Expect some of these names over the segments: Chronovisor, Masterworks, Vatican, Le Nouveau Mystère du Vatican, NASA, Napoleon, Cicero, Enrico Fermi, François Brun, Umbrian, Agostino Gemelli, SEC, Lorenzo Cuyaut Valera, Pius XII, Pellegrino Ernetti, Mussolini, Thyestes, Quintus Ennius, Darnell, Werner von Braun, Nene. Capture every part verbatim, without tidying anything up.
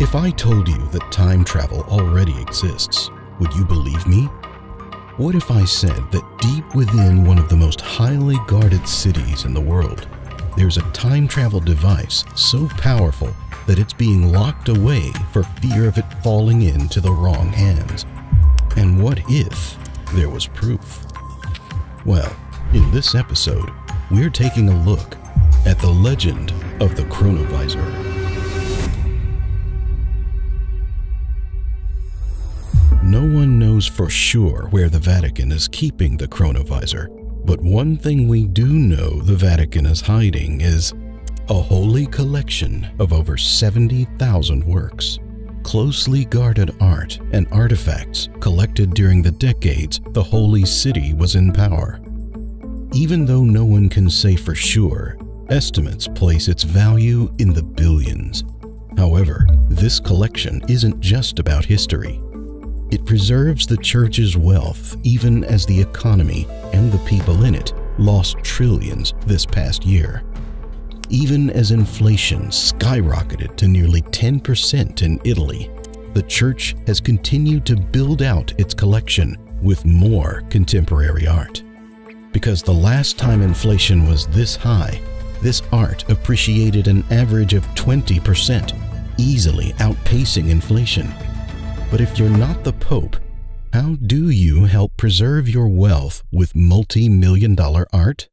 If I told you that time travel already exists, would you believe me? What if I said that deep within one of the most highly guarded cities in the world, there's a time travel device so powerful that it's being locked away for fear of it falling into the wrong hands? And what if there was proof? Well, in this episode, we're taking a look at the legend of the Chronovisor. No one knows for sure where the Vatican is keeping the Chronovisor, but one thing we do know the Vatican is hiding is a holy collection of over seventy thousand works, closely guarded art and artifacts collected during the decades the Holy City was in power. Even though no one can say for sure, estimates place its value in the billions. However, this collection isn't just about history. It preserves the church's wealth even as the economy and the people in it lost trillions this past year. Even as inflation skyrocketed to nearly ten percent in Italy, the church has continued to build out its collection with more contemporary art. Because the last time inflation was this high, this art appreciated an average of twenty percent, easily outpacing inflation. But if you're not the Pope, how do you help preserve your wealth with multi-million dollar art?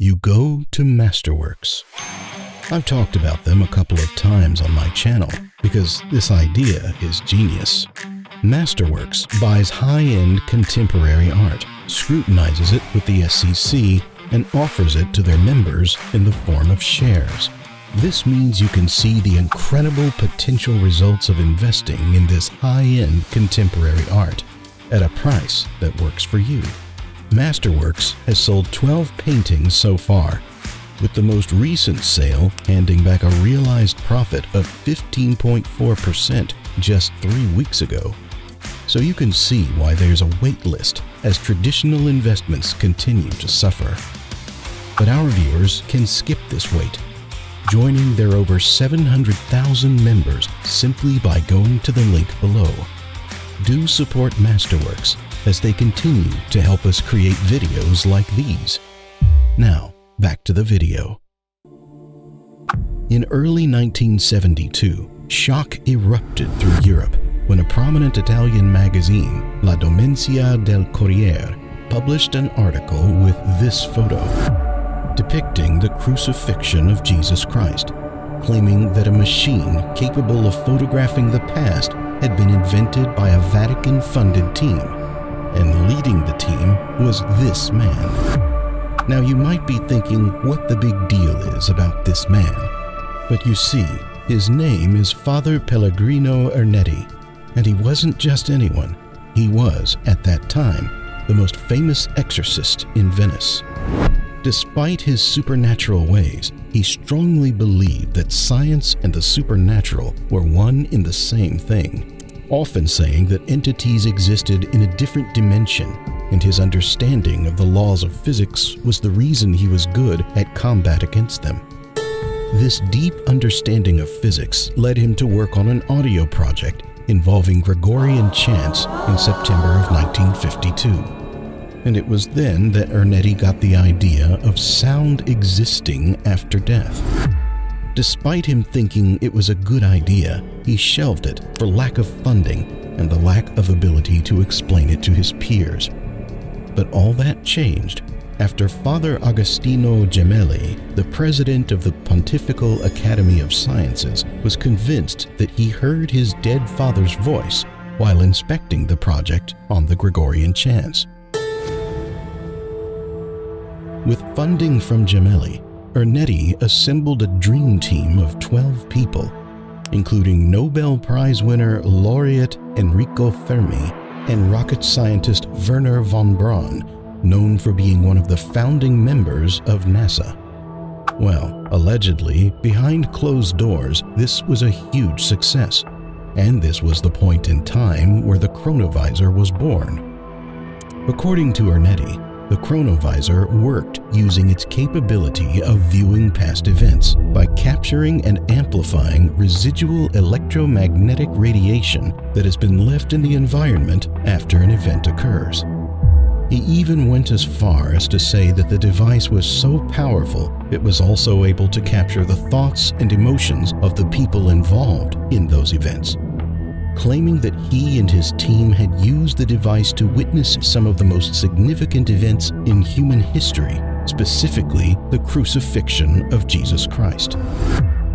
You go to Masterworks. I've talked about them a couple of times on my channel because this idea is genius. Masterworks buys high-end contemporary art, scrutinizes it with the S E C, and offers it to their members in the form of shares. This means you can see the incredible potential results of investing in this high-end contemporary art at a price that works for you. Masterworks has sold twelve paintings so far, with the most recent sale handing back a realized profit of fifteen point four percent just three weeks ago. So you can see why there's a wait list as traditional investments continue to suffer. But our viewers can skip this wait, joining their over seven hundred thousand members simply by going to the link below. Do support Masterworks as they continue to help us create videos like these. Now, back to the video. In early nineteen seventy-two, shock erupted through Europe when a prominent Italian magazine, La Domenica del Corriere, published an article with this photo, depicting the crucifixion of Jesus Christ, claiming that a machine capable of photographing the past had been invented by a Vatican-funded team, and leading the team was this man. Now you might be thinking what the big deal is about this man, but you see, his name is Father Pellegrino Ernetti, and he wasn't just anyone. He was, at that time, the most famous exorcist in Venice. Despite his supernatural ways, he strongly believed that science and the supernatural were one in the same thing, often saying that entities existed in a different dimension, and his understanding of the laws of physics was the reason he was good at combat against them. This deep understanding of physics led him to work on an audio project involving Gregorian chants in September of nineteen fifty-two. And it was then that Ernetti got the idea of sound existing after death. Despite him thinking it was a good idea, he shelved it for lack of funding and the lack of ability to explain it to his peers. But all that changed after Father Agostino Gemelli, the president of the Pontifical Academy of Sciences, was convinced that he heard his dead father's voice while inspecting the project on the Gregorian chants. With funding from Gemelli, Ernetti assembled a dream team of twelve people, including Nobel Prize winner laureate Enrico Fermi and rocket scientist Werner von Braun, known for being one of the founding members of NASA. Well, allegedly, behind closed doors, this was a huge success, and this was the point in time where the Chronovisor was born. According to Ernetti, the chronovisor worked using its capability of viewing past events by capturing and amplifying residual electromagnetic radiation that has been left in the environment after an event occurs. He even went as far as to say that the device was so powerful it was also able to capture the thoughts and emotions of the people involved in those events, claiming that he and his team had used the device to witness some of the most significant events in human history, specifically the crucifixion of Jesus Christ.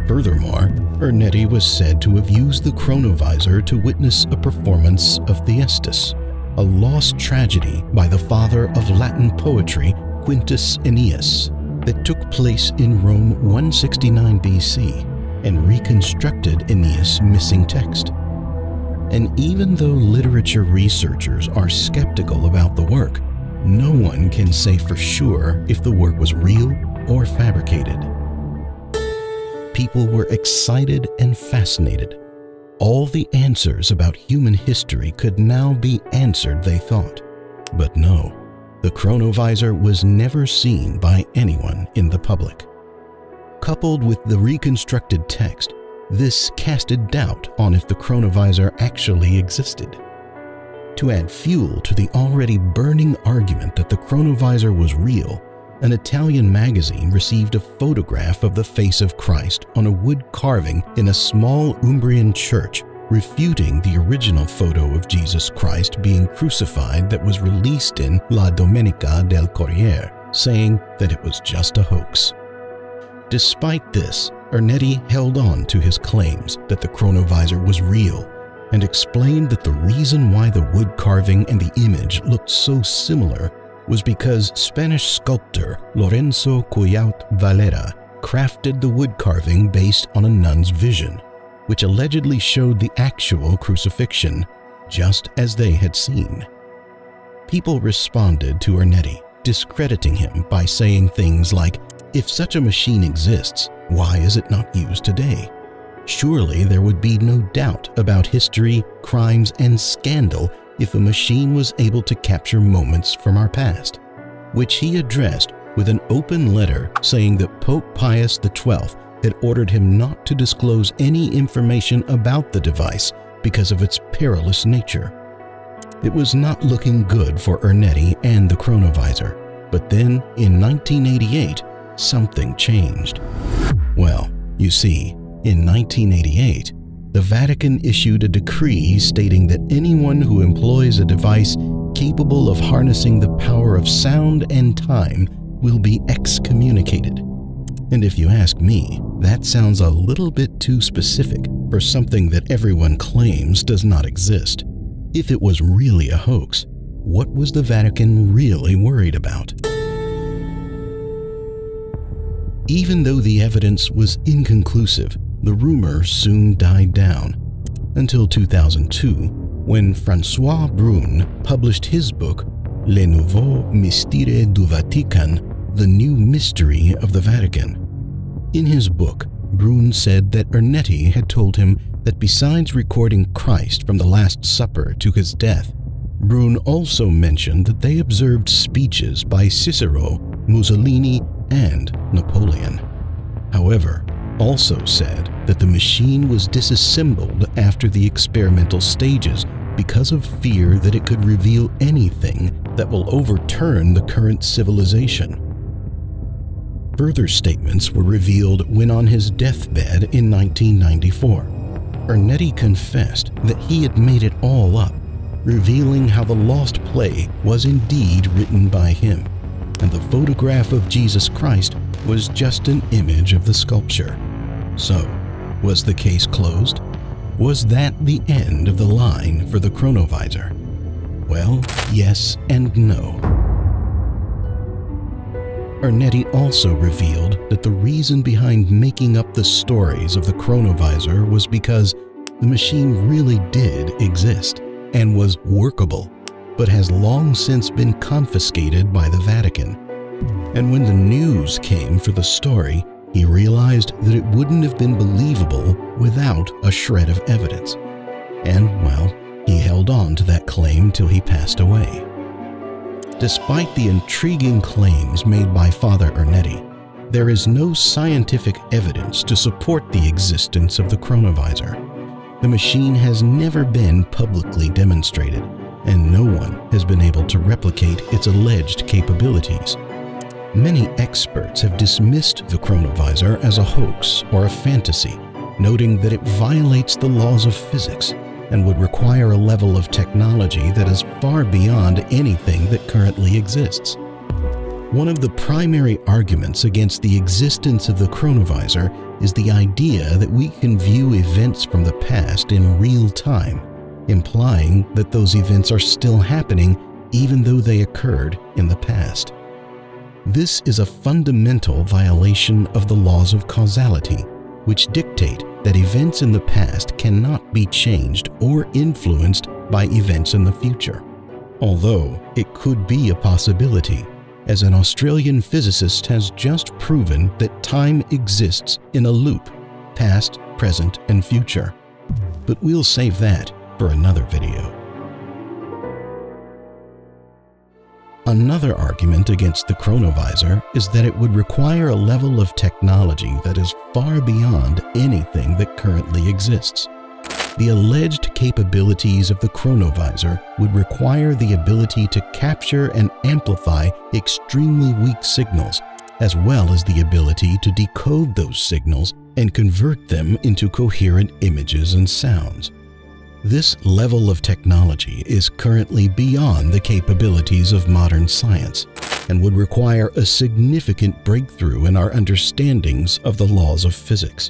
Furthermore, Ernetti was said to have used the chronovisor to witness a performance of Thyestes, a lost tragedy by the father of Latin poetry Quintus Ennius that took place in Rome one sixty-nine B C and reconstructed Ennius' missing text. And even though literature researchers are skeptical about the work, no one can say for sure if the work was real or fabricated. People were excited and fascinated. All the answers about human history could now be answered, they thought. But no, the chronovisor was never seen by anyone in the public. Coupled with the reconstructed text, this casted doubt on if the chronovisor actually existed. To add fuel to the already burning argument that the chronovisor was real, an Italian magazine received a photograph of the face of Christ on a wood carving in a small Umbrian church, refuting the original photo of Jesus Christ being crucified that was released in La Domenica del Corriere, saying that it was just a hoax. Despite this, Ernetti held on to his claims that the chronovisor was real and explained that the reason why the wood carving and the image looked so similar was because Spanish sculptor Lorenzo Cuyaut Valera crafted the wood carving based on a nun's vision, which allegedly showed the actual crucifixion, just as they had seen. People responded to Ernetti, discrediting him by saying things like, "If such a machine exists, why is it not used today? Surely there would be no doubt about history, crimes, and scandal if a machine was able to capture moments from our past," which he addressed with an open letter saying that Pope Pius the twelfth had ordered him not to disclose any information about the device because of its perilous nature. It was not looking good for Ernetti and the chronovisor, but then in nineteen eighty-eight, something changed. Well, you see, in nineteen eighty-eight, the Vatican issued a decree stating that anyone who employs a device capable of harnessing the power of sound and time will be excommunicated. And if you ask me, that sounds a little bit too specific for something that everyone claims does not exist. If it was really a hoax, what was the Vatican really worried about? Even though the evidence was inconclusive, the rumor soon died down, until two thousand two, when François Brun published his book, Le Nouveau Mystère du Vatican, The New Mystery of the Vatican. In his book, Brun said that Ernetti had told him that besides recording Christ from the Last Supper to his death, Brun also mentioned that they observed speeches by Cicero, Mussolini, and Napoleon. However, also said that the machine was disassembled after the experimental stages because of fear that it could reveal anything that will overturn the current civilization. Further statements were revealed when on his deathbed in nineteen ninety-four. Ernetti confessed that he had made it all up, revealing how the lost play was indeed written by him, and the photograph of Jesus Christ was just an image of the sculpture. So, was the case closed? Was that the end of the line for the chronovisor? Well, yes and no. Ernetti also revealed that the reason behind making up the stories of the chronovisor was because the machine really did exist and was workable, but has long since been confiscated by the Vatican. And when the news came for the story, he realized that it wouldn't have been believable without a shred of evidence. And, well, he held on to that claim till he passed away. Despite the intriguing claims made by Father Ernetti, there is no scientific evidence to support the existence of the chronovisor. The machine has never been publicly demonstrated, and no one has been able to replicate its alleged capabilities. Many experts have dismissed the chronovisor as a hoax or a fantasy, noting that it violates the laws of physics and would require a level of technology that is far beyond anything that currently exists. One of the primary arguments against the existence of the chronovisor is the idea that we can view events from the past in real time, implying that those events are still happening even though they occurred in the past. This is a fundamental violation of the laws of causality, which dictate that events in the past cannot be changed or influenced by events in the future, although it could be a possibility, as an Australian physicist has just proven that time exists in a loop, past, present, and future. But we'll save that for another video. Another argument against the chronovisor is that it would require a level of technology that is far beyond anything that currently exists. The alleged capabilities of the chronovisor would require the ability to capture and amplify extremely weak signals, as well as the ability to decode those signals and convert them into coherent images and sounds. This level of technology is currently beyond the capabilities of modern science and would require a significant breakthrough in our understandings of the laws of physics.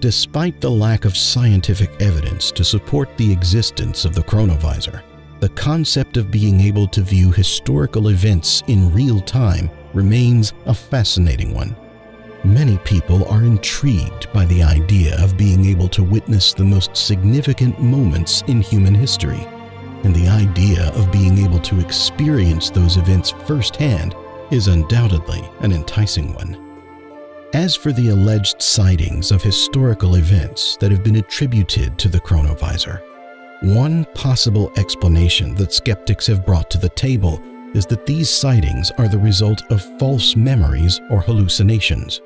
Despite the lack of scientific evidence to support the existence of the chronovisor, the concept of being able to view historical events in real time remains a fascinating one. Many people are intrigued by the idea of being able to witness the most significant moments in human history, and the idea of being able to experience those events firsthand is undoubtedly an enticing one. As for the alleged sightings of historical events that have been attributed to the chronovisor, one possible explanation that skeptics have brought to the table is that these sightings are the result of false memories or hallucinations.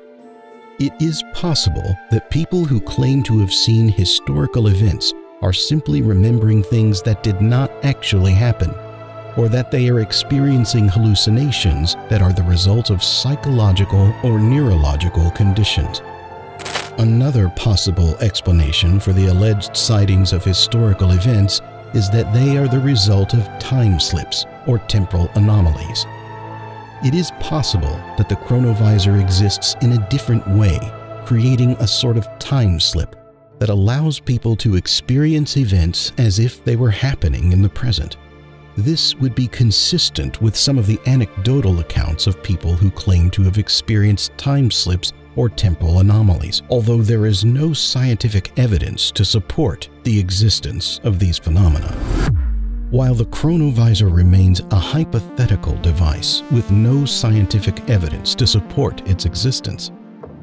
It is possible that people who claim to have seen historical events are simply remembering things that did not actually happen, or that they are experiencing hallucinations that are the result of psychological or neurological conditions. Another possible explanation for the alleged sightings of historical events is that they are the result of time slips or temporal anomalies. It is possible that the chronovisor exists in a different way, creating a sort of time slip that allows people to experience events as if they were happening in the present. This would be consistent with some of the anecdotal accounts of people who claim to have experienced time slips or temporal anomalies, although there is no scientific evidence to support the existence of these phenomena. While the chronovisor remains a hypothetical device with no scientific evidence to support its existence,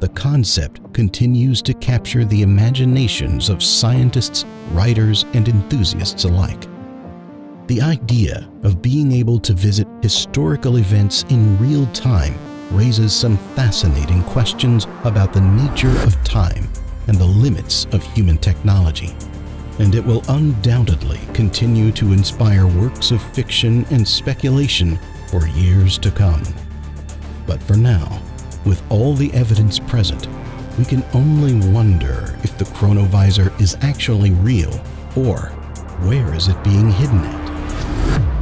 the concept continues to capture the imaginations of scientists, writers, and enthusiasts alike. The idea of being able to visit historical events in real time raises some fascinating questions about the nature of time and the limits of human technology, and it will undoubtedly continue to inspire works of fiction and speculation for years to come. But for now, with all the evidence present, we can only wonder if the chronovisor is actually real, or where is it being hidden at?